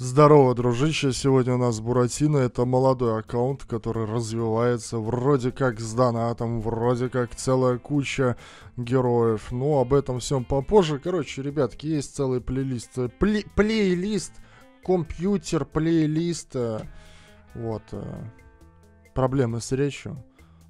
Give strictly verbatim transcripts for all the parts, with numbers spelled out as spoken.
Здорово, дружище, сегодня у нас Буратино, это молодой аккаунт, который развивается вроде как с донатом, вроде как целая куча героев, но об этом всем попозже. Короче, ребятки, есть целый плейлист, пле плейлист, компьютер плейлист, вот, проблемы с речью.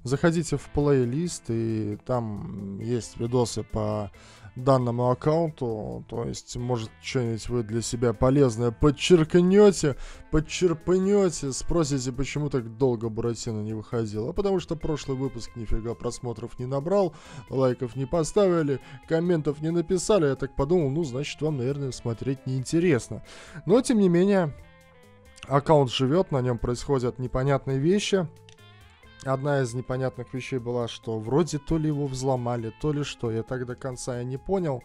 Заходите в плейлист, и там есть видосы по данному аккаунту, то есть, может, что-нибудь вы для себя полезное подчеркнете, подчерпнете, спросите, почему так долго Буратино не выходил. А потому что прошлый выпуск нифига просмотров не набрал, лайков не поставили, комментов не написали. Я так подумал, ну, значит, вам, наверное, смотреть неинтересно. Но, тем не менее, аккаунт живет, на нем происходят непонятные вещи. Одна из непонятных вещей была, что вроде то ли его взломали, то ли что. Я так до конца и не понял.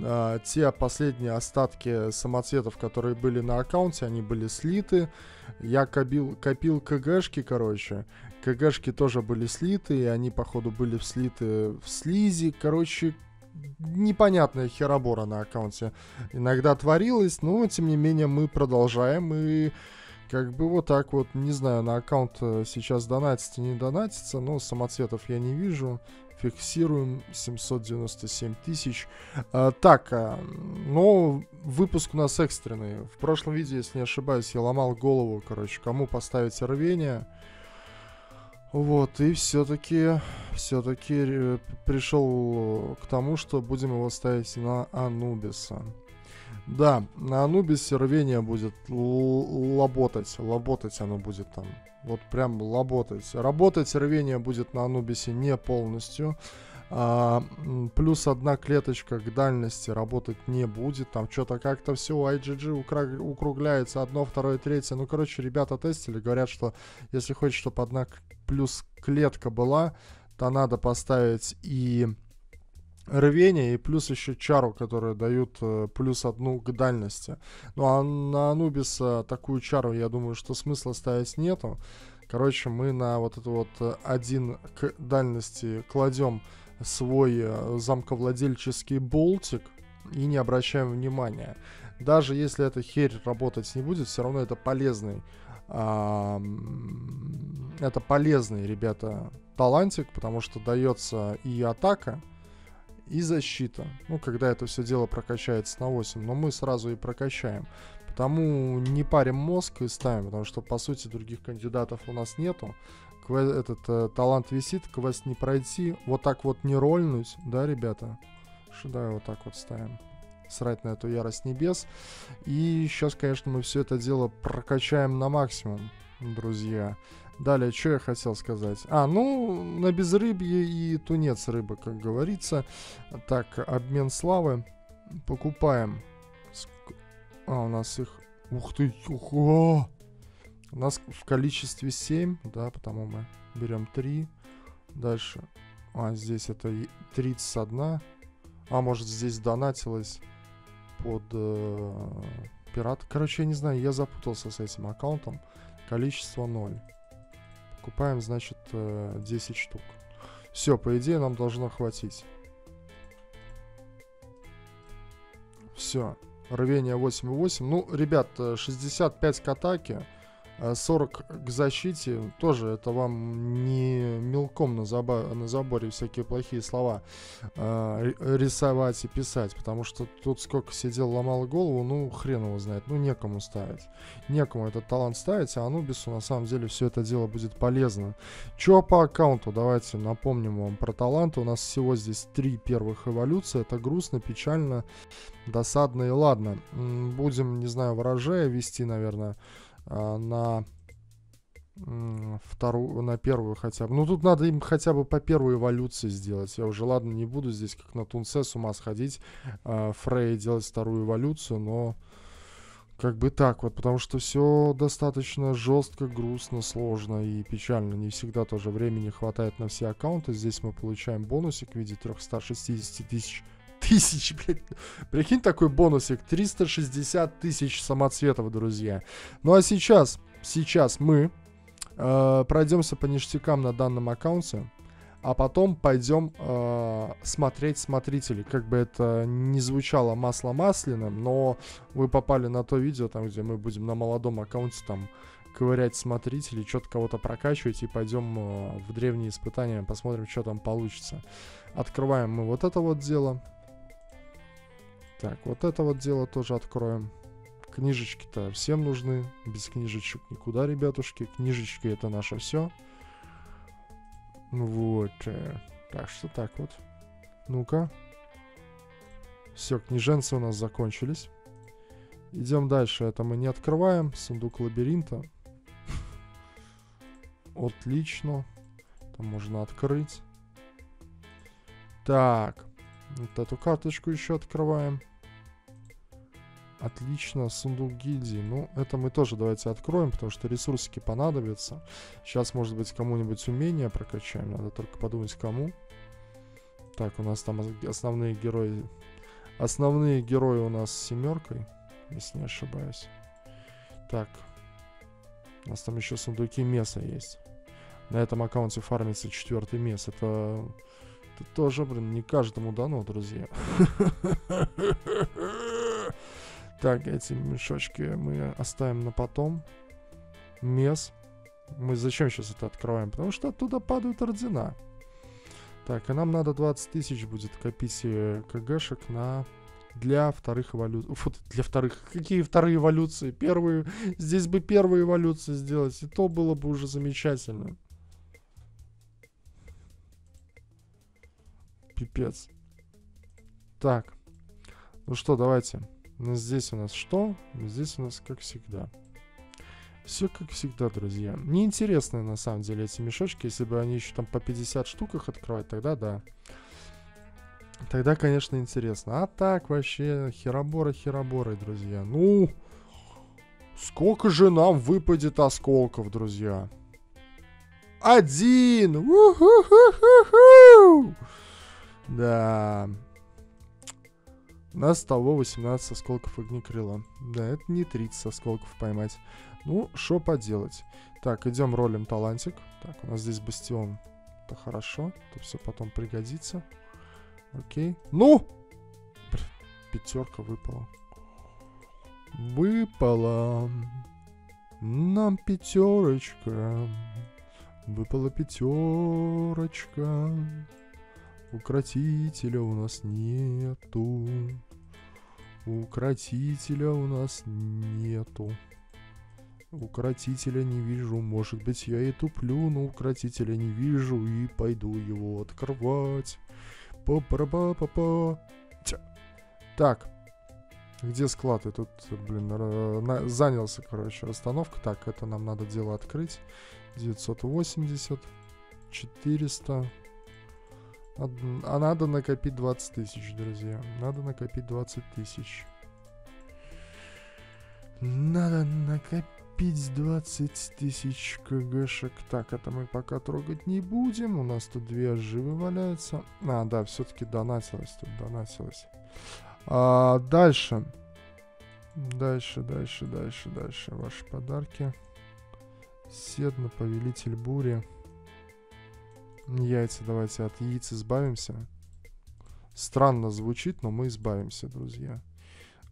Э, те последние остатки самоцветов, которые были на аккаунте, они были слиты. Я копил, копил КГшки, короче. КГшки тоже были слиты, и они, походу, были слиты в слизи. Короче, непонятная херобора на аккаунте иногда творилась, но, тем не менее, мы продолжаем и... Как бы вот так вот, не знаю, на аккаунт сейчас донатится, не донатится, но самоцветов я не вижу. Фиксируем семьсот девяносто семь тысяч. А, так, а, но выпуск у нас экстренный. В прошлом видео, если не ошибаюсь, я ломал голову, короче, кому поставить рвение. Вот, и все-таки, все-таки пришел к тому, что будем его ставить на Анубиса. Да, на Анубисе рвение будет лоботать, лоботать оно будет там, вот прям лоботать. Работать рвение будет на Анубисе не полностью, а, плюс одна клеточка к дальности работать не будет, там что-то как-то все ай джи джи укругляется, одно, второе, третье. Ну, короче, ребята тестили, говорят, что если хочешь, чтобы одна плюс клетка была, то надо поставить и... рвение, и плюс еще чару, которую дают плюс одну к дальности. Ну, а на Анубиса такую чару, я думаю, что смысла ставить нету. Короче, мы на вот это вот один к дальности кладем свой замковладельческий болтик и не обращаем внимания. Даже если эта херь работать не будет, все равно это полезный, а, это полезный, ребята, талантик, потому что дается и атака, и защита. Ну, когда это все дело прокачается на восемь. Но мы сразу и прокачаем. Потому не парим мозг и ставим. Потому что, по сути, других кандидатов у нас нету. Квест, этот э, талант висит, квест не пройти. Вот так вот не рольнуть. Да, ребята? Сюда вот так вот ставим. Срать на эту ярость небес. И сейчас, конечно, мы все это дело прокачаем на максимум, друзья. Далее, что я хотел сказать? А, ну, на безрыбье и тунец рыба, как говорится. Так, обмен славы. Покупаем. А, у нас их... Ух ты! Ух! У нас в количестве семь, да, потому мы берем три. Дальше. А, здесь это тридцать один. А, может, здесь донатилось под э, пират. Короче, я не знаю, я запутался с этим аккаунтом. Количество ноль. Купаем, значит, десять штук. Все, по идее, нам должно хватить. Все. Рвение восемь и восемь. Ну, ребят, шестьдесят пять к атаке, сорок к защите. Тоже это вам не мелком на, забо на заборе всякие плохие слова э рисовать и писать. Потому что тут сколько сидел, ломал голову, ну, хрен его знает. Ну, некому ставить. Некому этот талант ставить, а Анубису на самом деле все это дело будет полезно. Че по аккаунту? Давайте напомним вам про таланты. У нас всего здесь три первых эволюции. Это грустно, печально, досадно и ладно. Будем, не знаю, ворожея вести, наверное, на вторую, на первую хотя бы. Ну, тут надо им хотя бы по первой эволюции сделать. Я уже, ладно, не буду здесь как на тунце с ума сходить, Фрей делать вторую эволюцию, но как бы так вот, потому что все достаточно жестко, грустно, сложно и печально. Не всегда тоже времени хватает на все аккаунты. Здесь мы получаем бонусик в виде трёхсот шестидесяти тысяч. Тысяч, блядь. Прикинь, такой бонусик. триста шестьдесят тысяч самоцветов, друзья. Ну а сейчас, сейчас мы э, пройдемся по ништякам на данном аккаунте. а потом пойдем э, смотреть «Смотрителей». Как бы это ни звучало масло-масляным, но вы попали на то видео, там, где мы будем на молодом аккаунте там ковырять «Смотрителей», что-то кого-то прокачивать, и пойдем э, в древние испытания, посмотрим, что там получится. Открываем мы вот это вот дело. Так, вот это вот дело тоже откроем. Книжечки-то всем нужны. Без книжечек никуда, ребятушки. Книжечки — это наше все. Вот. Так что так вот. Ну-ка. Все, книженцы у нас закончились. Идем дальше. Это мы не открываем. Сундук лабиринта. Отлично. Там можно открыть. Так. Вот эту карточку еще открываем. Отлично, сундук гильдии. Ну, это мы тоже давайте откроем, потому что ресурсики понадобятся. Сейчас, может быть, кому-нибудь умение прокачаем. Надо только подумать, кому. Так, у нас там основные герои. Основные герои у нас с семеркой, если не ошибаюсь. Так. У нас там еще сундуки меса есть. На этом аккаунте фармится четвертый мес. Это... это тоже, блин, не каждому дано, друзья. Так, эти мешочки мы оставим на потом. Мес. Мы зачем сейчас это открываем? Потому что оттуда падают ордена. Так, и нам надо двадцать тысяч будет копить кгшек на... для вторых эволюций. Фу, для вторых. Какие вторые эволюции? Первые. Здесь бы первые эволюции сделать. И то было бы уже замечательно. Пипец. Так. Ну что, давайте... Но здесь у нас что? Здесь у нас как всегда. Все как всегда, друзья. Неинтересные на самом деле эти мешочки. Если бы они еще там по пятидесяти штук их открывать, тогда да. Тогда, конечно, интересно. А так вообще хероборы-хероборы, друзья. Ну, сколько же нам выпадет осколков, друзья? Один! У-ху-ху-ху-ху! Да... У нас того восемнадцать осколков огнекрыла. Да, это не тридцать осколков поймать. Ну, что поделать. Так, идем ролим талантик. Так, у нас здесь бастион. Это хорошо. Это все потом пригодится. Окей. Ну! Пятерка выпала. Выпала. Нам пятерочка. Выпала пятерочка. Укротителя у нас нету. Укротителя у нас нету. Укротителя не вижу. Может быть, я и туплю, но укротителя не вижу. И пойду его открывать. Па-па-па-па-па. Так. Где склад? Я тут, блин, занялся, короче, расстановка. Так, это нам надо дело открыть. девятьсот восемьдесят, четыреста... А надо накопить двадцать тысяч, друзья. Надо накопить двадцать тысяч. Надо накопить двадцать тысяч кгшек. Так, это мы пока трогать не будем. У нас тут две живы валяются. А, да, все-таки донатилось тут, донатилось. А, дальше. Дальше, дальше, дальше, дальше. Ваши подарки. Седна, повелитель бури. Яйца, давайте от яиц избавимся. Странно звучит, но мы избавимся, друзья.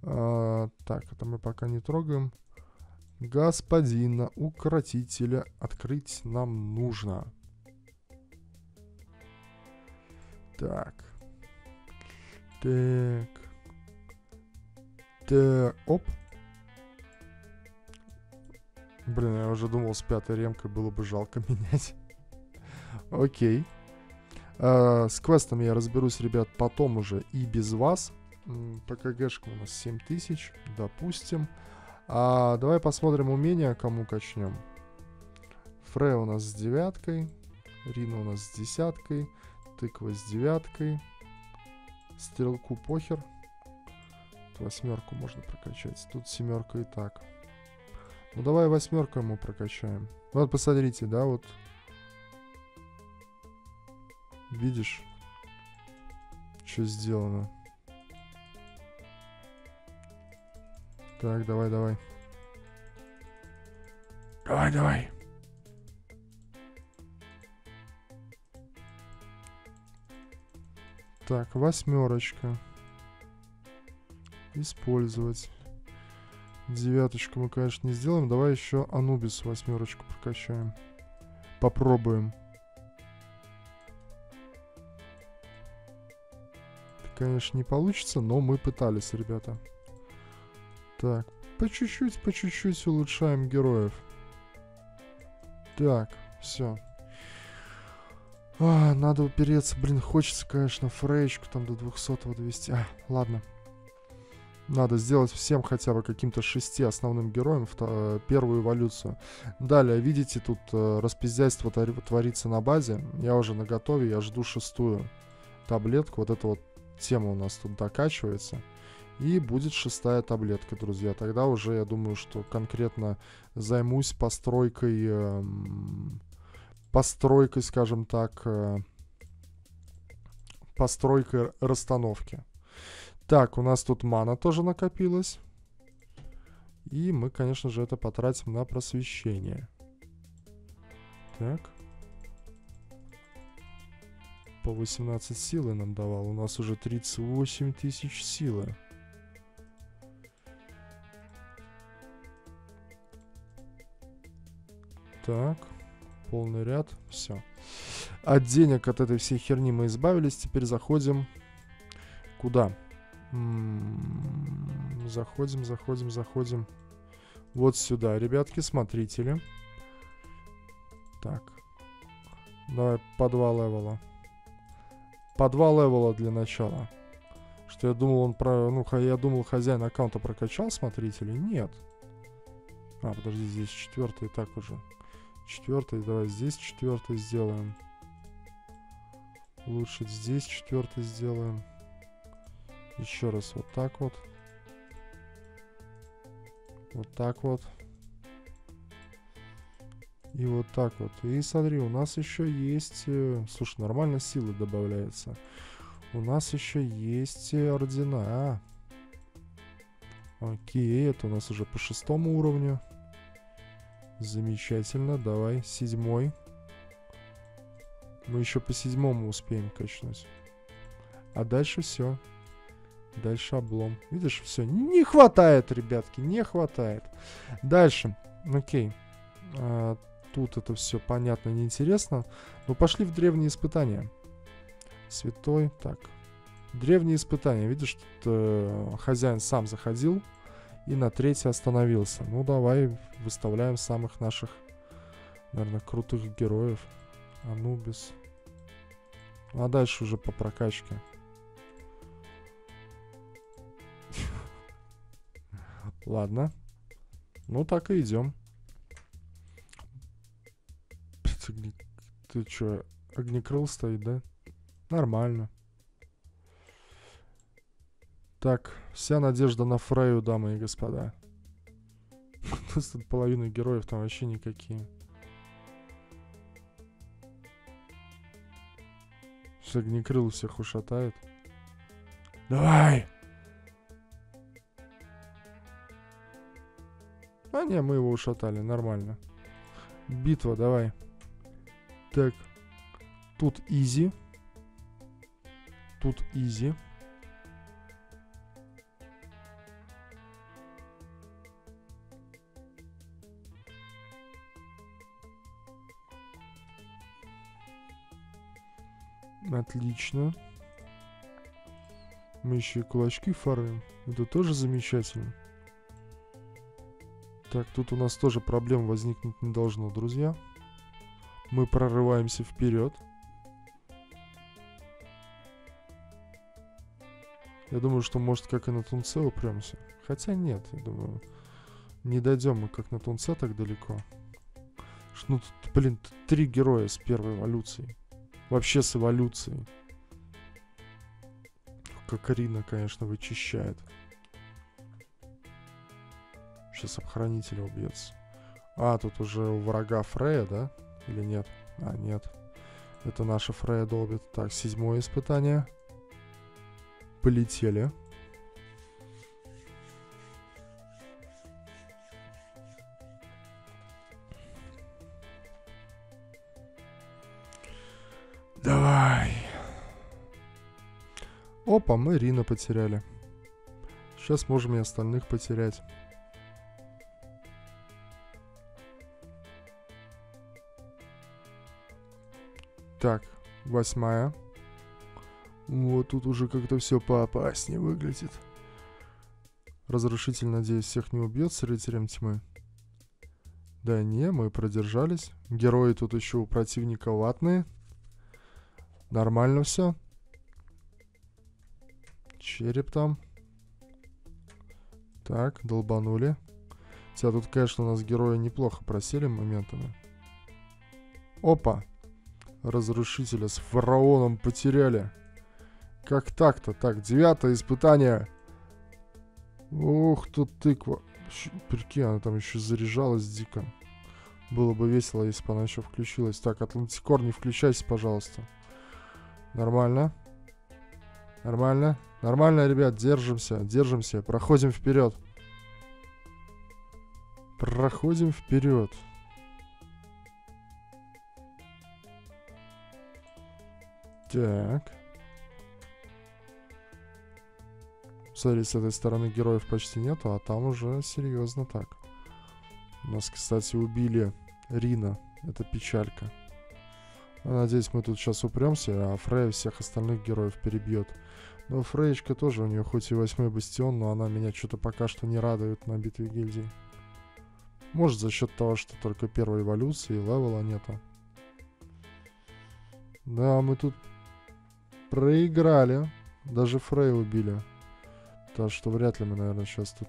А, так, это мы пока не трогаем. Господина укротителя открыть нам нужно. Так. Так. Так. Оп. Блин, я уже думал, с пятой ремкой было бы жалко менять. Окей. Э, с квестом я разберусь, ребят, потом уже и без вас. По кгшкам у нас семь тысяч, допустим. А, давай посмотрим умения, кому качнем. Фрей у нас с девяткой. Рина у нас с десяткой. Тыква с девяткой. Стрелку похер. Тут восьмерку можно прокачать. Тут семерка и так. Ну давай восьмерку ему прокачаем. Вот посмотрите, да, вот. Видишь, что сделано? Так, давай, давай. Давай, давай. Так, восьмерочка. Использовать. Девяточку мы, конечно, не сделаем. Давай еще Анубис восьмерочку прокачаем. Попробуем. Это, конечно, не получится, но мы пытались, ребята. Так, по чуть-чуть, по чуть-чуть улучшаем героев. Так, все. А, надо упереться. Блин, хочется, конечно, фрейчку там до двухсот, двухсот. А, ладно. Надо сделать всем хотя бы каким-то шести основным героям первую эволюцию. Далее, видите, тут распиздяйство творится на базе. Я уже наготове, я жду шестую таблетку. Вот эта вот тема у нас тут докачивается. И будет шестая таблетка, друзья. Тогда уже, я думаю, что конкретно займусь постройкой, э, постройкой, скажем так, э, постройкой расстановки. Так, у нас тут мана тоже накопилась. И мы, конечно же, это потратим на просвещение. Так. По восемнадцать силы нам давал. У нас уже тридцать восемь тысяч силы. Так. Полный ряд. Все. От денег, от этой всей херни мы избавились. Теперь заходим... Куда? Заходим, заходим, заходим. Вот сюда, ребятки, смотрите ли. Так. Давай по два левела. По два левела для начала. Что я думал, он про... Ну, я думал, хозяин аккаунта прокачал, смотрите ли. Нет. А, подожди, здесь четвертый, так уже. Четвертый, давай здесь четвертый сделаем. Лучше здесь четвертый сделаем. Еще раз вот так вот. Вот так вот. И вот так вот. И смотри, у нас еще есть... Слушай, нормально силы добавляется. У нас еще есть ордена. Окей, это у нас уже по шестому уровню. Замечательно, давай, седьмой. Мы еще по седьмому успеем качнуть. А дальше все. Дальше облом. Видишь, все. Не хватает, ребятки, не хватает. Дальше. Окей. А, тут это все понятно, неинтересно. Но пошли в древние испытания. Святой. Так. Древние испытания. Видишь, тут э, хозяин сам заходил и на третье остановился. Ну, давай выставляем самых наших, наверное, крутых героев. Анубис. А дальше уже по прокачке. Ладно. Ну, так и идем. Ты что, Огнекрыл стоит, да? Нормально. Так, вся надежда на Фрею, дамы и господа. Просто половина героев там вообще никакие. Все, Огнекрыл всех ушатает. Давай! А, не, мы его ушатали, нормально. Битва, давай. Так. Тут изи. Тут изи. Отлично. Мы еще и кулачки фармим. Это тоже замечательно. Так, тут у нас тоже проблем возникнуть не должно, друзья. Мы прорываемся вперед. Я думаю, что может как и на Тунце упремся. Хотя нет, я думаю, не дойдем мы как на Тунце так далеко. Ну тут, блин, три героя с первой эволюцией. Вообще с эволюцией. Как Рина, конечно, вычищает. Сейчас об Хранителя убьется. А, тут уже у врага Фрея, да? Или нет? А, нет. Это наша Фрея долбит. Так, седьмое испытание. Полетели. Давай. Опа, мы Рина потеряли. Сейчас можем и остальных потерять. Так, восьмая. Вот тут уже как-то все поопаснее выглядит. Разрушитель, надеюсь, всех не убьет с рыцарем тьмы. Да не, мы продержались. Герои тут еще у противника латные. Нормально все. Череп там. Так, долбанули. Хотя тут, конечно, у нас герои неплохо просели моментами. Опа! Разрушителя с фараоном потеряли. Как так-то? Так, девятое испытание. Ух, тут тыква. Прикинь, она там еще заряжалась дико. Было бы весело, если бы она еще включилась. Так, Атлантикор, не включайся, пожалуйста. Нормально. Нормально. Нормально, ребят, держимся, держимся. Проходим вперед. Проходим вперед. Так. Смотри, с этой стороны героев почти нету, а там уже серьезно так. У нас, кстати, убили Рина. Это печалька. Надеюсь, мы тут сейчас упремся, а Фрей всех остальных героев перебьет. Но Фреечка тоже, у нее хоть и восьмой бастион, но она меня что-то пока что не радует на битве гильдии. Может, за счет того, что только первой эволюции и левела нету. Да, мы тут проиграли. Даже Фрей убили. Так что вряд ли мы, наверное, сейчас тут...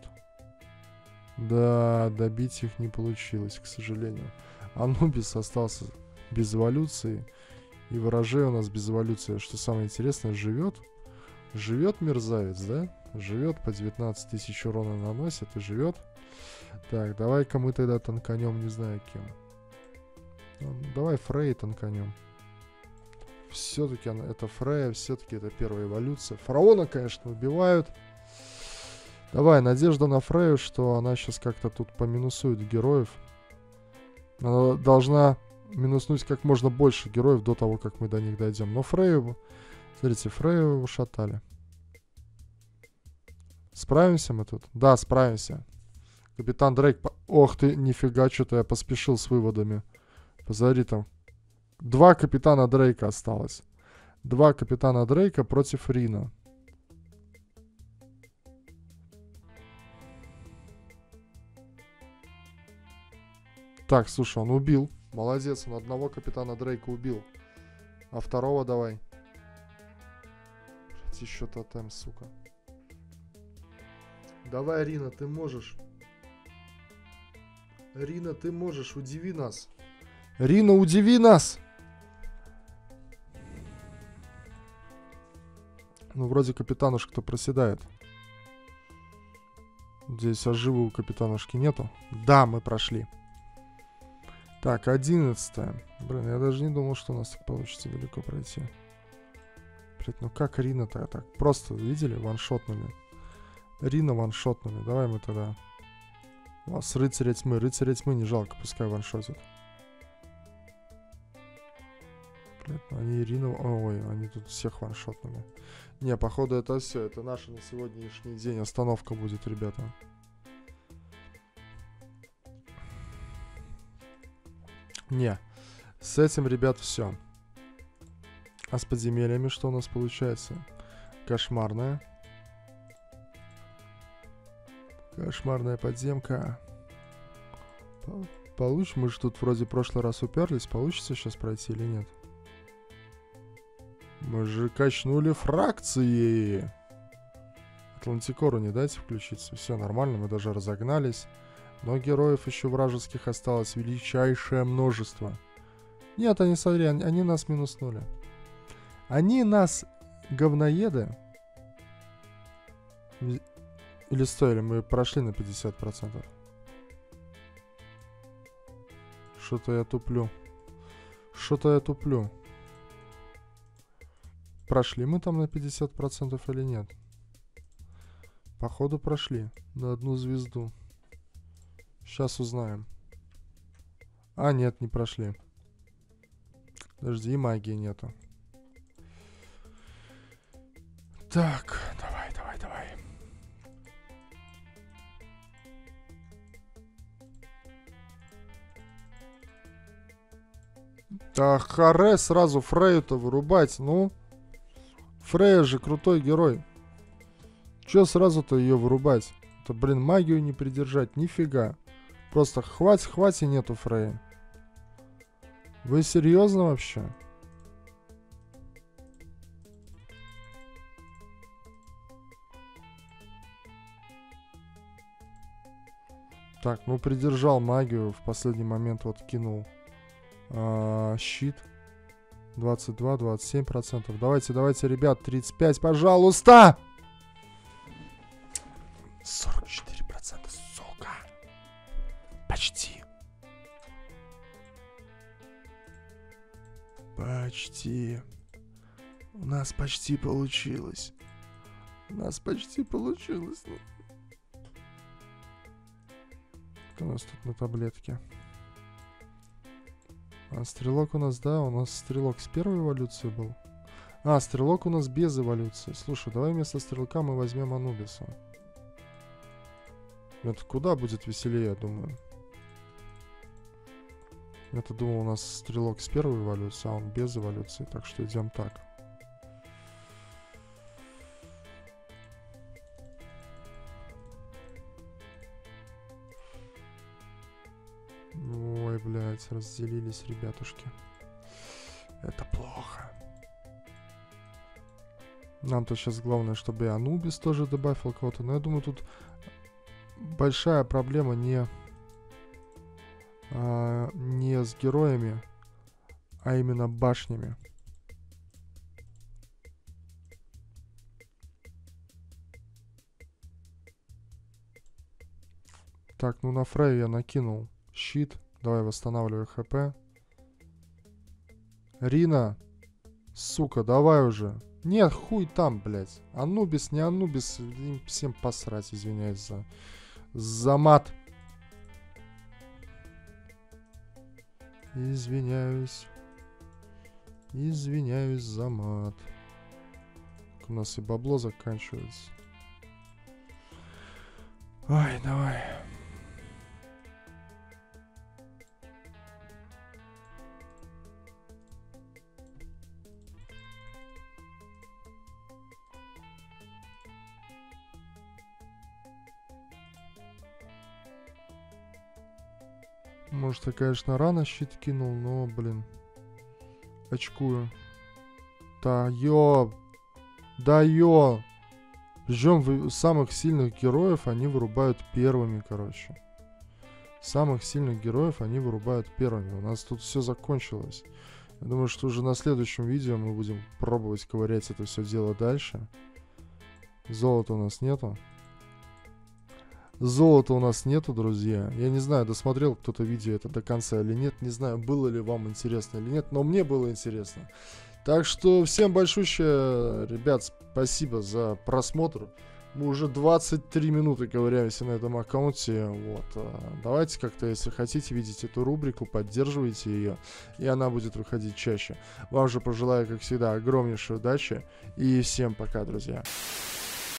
Да, добить их не получилось, к сожалению. Анубис остался без эволюции. И ворожей у нас без эволюции. Что самое интересное, живет. Живет мерзавец, да? Живет, по девятнадцать тысяч урона наносит и живет. Так, давай-ка мы тогда танканем, не знаю кем. Давай Фрей танканем. Все-таки это Фрея, все-таки это первая эволюция. Фараона, конечно, убивают. Давай, надежда на Фрею, что она сейчас как-то тут поминусует героев. Она должна минуснуть как можно больше героев до того, как мы до них дойдем. Но Фрею, смотрите, Фрею ушатали. Справимся мы тут? Да, справимся. Капитан Дрейк... По... Ох ты, нифига, что-то я поспешил с выводами. Позари там. Два капитана Дрейка осталось. Два капитана Дрейка против Рина. Так, слушай, он убил. Молодец, он одного капитана Дрейка убил. А второго давай. Еще тотем, сука. Давай, Рина, ты можешь. Рина, ты можешь, удиви нас. Рина, удиви нас! Ну, вроде капитанушка-то проседает. Здесь оживы у капитанушки нету. Да, мы прошли. Так, одиннадцатая. Блин, я даже не думал, что у нас так получится далеко пройти. Блин, ну как Рина-то так? Просто, видели, ваншотными. Рина ваншотными. Давай мы тогда... О, с рыцаря тьмы. Рыцаря тьмы не жалко, пускай ваншотит. Они Ирину... Ой, они тут всех ваншотными. Не, походу это все. Это наша на сегодняшний день остановка будет, ребята. Не. С этим, ребят, все. А с подземельями что у нас получается? Кошмарная. Кошмарная подземка. Получ... Мы же тут вроде в прошлый раз уперлись. Получится сейчас пройти или нет? Мы же качнули фракции. Атлантикору не дайте включиться. Все нормально, мы даже разогнались. Но героев еще вражеских осталось величайшее множество. Нет, они, смотри, они, они нас минуснули. Они нас, говноеды... Или стоили, мы прошли на пятьдесят процентов. Что-то я туплю. Что-то я туплю. Прошли мы там на пятьдесят процентов или нет? Походу прошли. На одну звезду. Сейчас узнаем. А, нет, не прошли. Подожди, и магии нету. Так, давай, давай, давай. Да харе сразу Фрею-то вырубать, ну. Фрея же крутой герой. Че сразу-то ее вырубать? Это, блин, магию не придержать, нифига. Просто хватит, хватит, нету Фреи. Вы серьезно вообще? Так, ну придержал магию, в последний момент вот кинул а, щит. двадцать два, двадцать семь процентов. Давайте, давайте, ребят, тридцать пять, пожалуйста! сорок четыре процента, сука! Почти. Почти. У нас почти получилось. У нас почти получилось. У нас тут на таблетке. А стрелок у нас, да, у нас стрелок с первой эволюции был. А, стрелок у нас без эволюции. Слушай, давай вместо стрелка мы возьмем Анубиса. Это куда будет веселее, я думаю. Я-то думал, у нас стрелок с первой эволюции, а он без эволюции. Так что идем так. Разделились, ребятушки. Это плохо. Нам-то сейчас главное, чтобы и Анубис тоже добавил кого-то. Но я думаю, тут большая проблема не, а, не с героями, а именно башнями. Так, ну на Фрей я накинул щит. Давай восстанавливаю ХП. Рина. Сука, давай уже. Нет, хуй там, блядь. Анубис, не Анубис. Им всем посрать, извиняюсь за... За мат. Извиняюсь. Извиняюсь за мат. У нас и бабло заканчивается. Ой, давай. Может, я, конечно, рано щит кинул, но, блин, очкую. Да ё, да ё. Ждём самых сильных героев, они вырубают первыми, короче. Самых сильных героев они вырубают первыми. У нас тут все закончилось. Я думаю, что уже на следующем видео мы будем пробовать ковырять это все дело дальше. Золота у нас нету. Золота у нас нету, друзья. Я не знаю, досмотрел кто-то видео это до конца или нет. Не знаю, было ли вам интересно или нет, но мне было интересно. Так что всем большущее, ребят, спасибо за просмотр. Мы уже двадцать три минуты ковыряемся на этом аккаунте. Вот. Давайте как-то, если хотите видеть эту рубрику, поддерживайте ее, и она будет выходить чаще. Вам же пожелаю, как всегда, огромнейшей удачи. И всем пока, друзья.